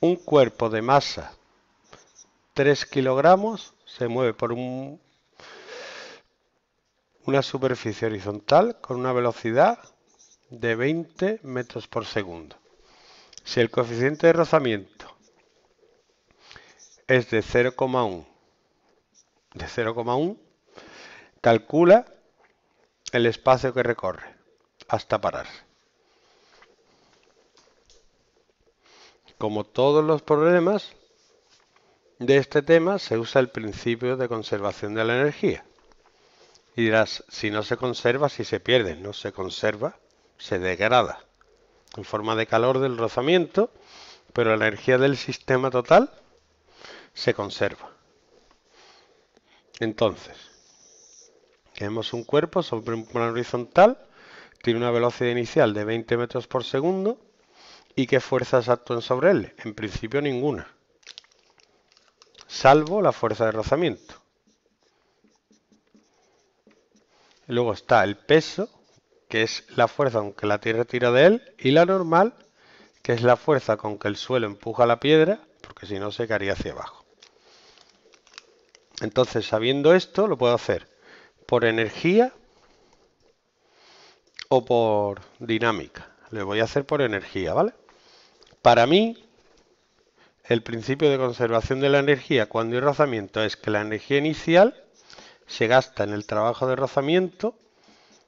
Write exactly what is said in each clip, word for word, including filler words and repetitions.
un cuerpo de masa tres kilogramos se mueve por un, una superficie horizontal con una velocidad de veinte metros por segundo. Si el coeficiente de rozamiento es de cero coma uno, calcula el espacio que recorre hasta pararse. Como todos los problemas de este tema, se usa el principio de conservación de la energía. Y dirás, si no se conserva, si se pierde. No se conserva, se degrada en forma de calor del rozamiento, pero la energía del sistema total se conserva. Entonces, tenemos un cuerpo sobre un plano horizontal, tiene una velocidad inicial de veinte metros por segundo. ¿Y qué fuerzas actúan sobre él? En principio ninguna, salvo la fuerza de rozamiento. Luego está el peso, que es la fuerza con que la tierra tira de él, y la normal, que es la fuerza con que el suelo empuja la piedra, porque si no se caería hacia abajo. Entonces, sabiendo esto, lo puedo hacer por energía o por dinámica. Lo voy a hacer por energía, ¿vale? Para mí, el principio de conservación de la energía cuando hay rozamiento es que la energía inicial se gasta en el trabajo de rozamiento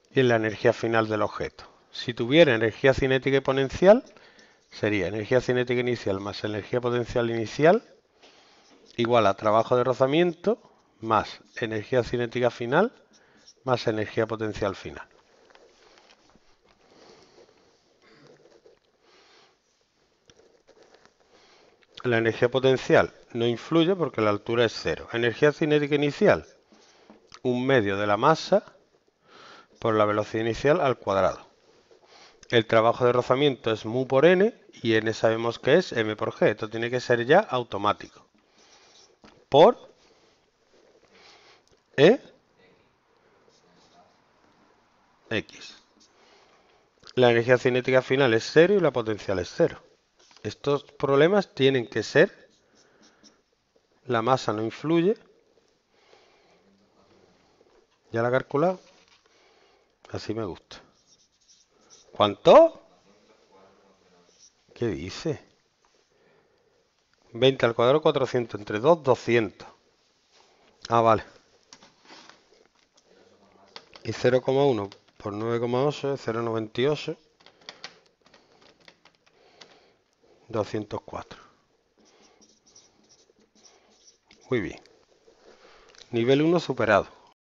y en la energía final del objeto. Si tuviera energía cinética y potencial, sería energía cinética inicial más energía potencial inicial igual a trabajo de rozamiento más energía cinética final más energía potencial final. La energía potencial no influye porque la altura es cero. Energía cinética inicial, un medio de la masa por la velocidad inicial al cuadrado. El trabajo de rozamiento es mu por n y n sabemos que es m por g. Esto tiene que ser ya automático. Por e x. La energía cinética final es cero y la potencial es cero. Estos problemas tienen que ser, la masa no influye, ya la he calculado, así me gusta. ¿Cuánto? ¿Qué dice? veinte al cuadrado, cuatrocientos, entre dos, doscientos. Ah, vale. Y cero coma uno por nueve coma ocho es cero coma noventa y ocho. doscientos cuatro. Muy bien. Nivel uno superado.